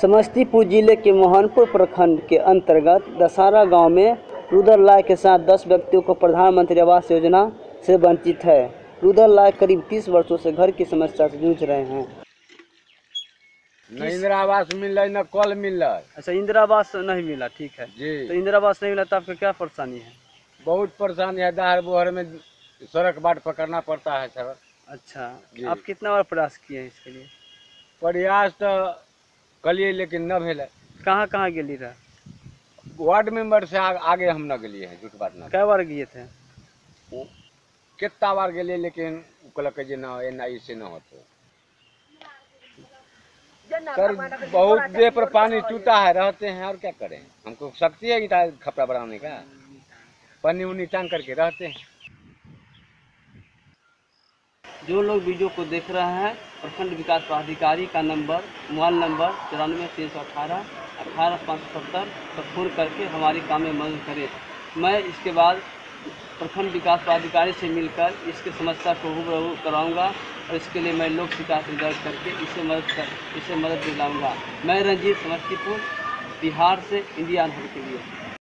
समस्तीपुर जिले के मोहनपुर प्रखंड के अंतर्गत दशारा गांव में रुदरलाय के साथ 10 व्यक्तियों को प्रधानमंत्री आवास योजना से वंचित है। रुदरलाय करीब 30 वर्षों से घर की समस्या से जूझ रहे हैं। न इंदिरावास मिल रही, न कॉल मिल रहा है। अच्छा, इंदिरावास नहीं मिला, ठीक है जी। तो इंदिरावास नहीं मिला तो आपको क्या परेशानी है? बहुत परेशानी है, दाहर बोहर में सड़क बाट पकड़ना पड़ता है सर। अच्छा, आप कितना बार प्रयास किए हैं इसके लिए? प्रयास तो कलिए लेकिन न भेल। कहाँ गेली रहा? वार्ड मेंबर से आगे हम न गलिए हैं, झूठ बात न। कै बार गए थे? कितना बार गलिए लेकिन कहलक जे न N.I.E.C. से न होते सर। बहुत देर पर पानी टूटा है, रहते हैं और क्या करें। हमको शक्ति है ईटा खपड़ा बनाने का, पानी उन्नी टांग करके रहते हैं। जो लोग वीडियो को देख रहे हैं, प्रखंड विकास प्राधिकारी का नंबर, मोबाइल नंबर 94 318 18 570 पर फोन करके हमारे काम में मदद करें। मैं इसके बाद प्रखंड विकास प्राधिकारी से मिलकर इसकी समस्या को रूबरू कराऊंगा और इसके लिए मैं लोक शिकायत दर्ज करके इसे मदद दिलाऊंगा। मैं रंजीत, समस्तीपुर, बिहार से IndiaUnheard के लिए।